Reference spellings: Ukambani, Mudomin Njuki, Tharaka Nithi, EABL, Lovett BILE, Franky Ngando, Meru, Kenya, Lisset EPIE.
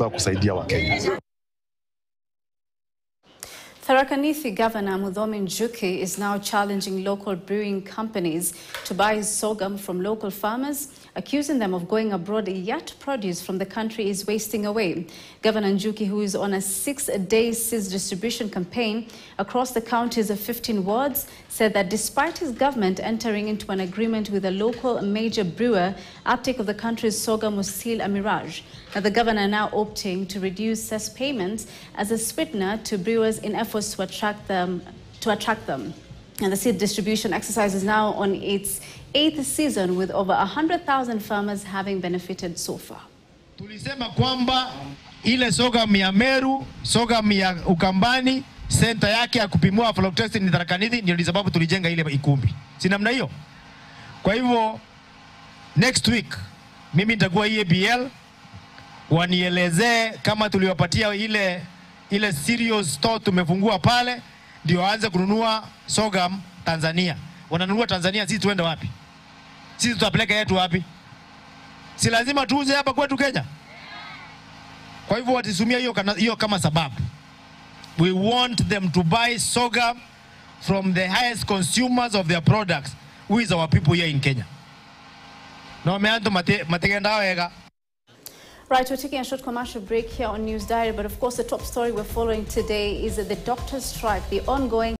Kusaidia Wakenya. Tharaka Nithi Governor Mudomin Njuki is now challenging local brewing companies to buy sorghum from local farmers, accusing them of going abroad, yet produce from the country is wasting away. Governor Njuki, who is on a six-day seeds distribution campaign across the counties of 15 wards, said that despite his government entering into an agreement with a local major brewer, uptake of the country's sorghum was still a mirage. Now, the governor now opting to reduce cess payments as a sweetener to brewers in efforts to attract them. And the seed distribution exercise is now on its 8th season, with over 100,000 farmers having benefited so far. Tulisema kwamba ile sorghum ya Meru, sorghum ya Ukambani, center yake ya kupimua flock test ni Tharaka Nithi, ndio sababu tulijenga ile ikumbi. Si namna hiyo. Kwa hivyo next week mimi nitakuwa EABL wanielezee kama tuliwapatia ile serious store tumefungua pale, ndio aanze kununua sorghum Tanzania. Wananunua Tanzania, sisi tuende wapi? Sisi tutapeleka yetu wapi? Si lazima tuuze hapa kwetu Kenya. Kwa hivyo watisumia hiyo kama sababu. We want them to buy sorghum from the highest consumers of their products, who is our people here in Kenya. No meanto matekenda wega. Right, we're taking a short commercial break here on News Diary, but of course the top story we're following today is that the doctor's strike, the ongoing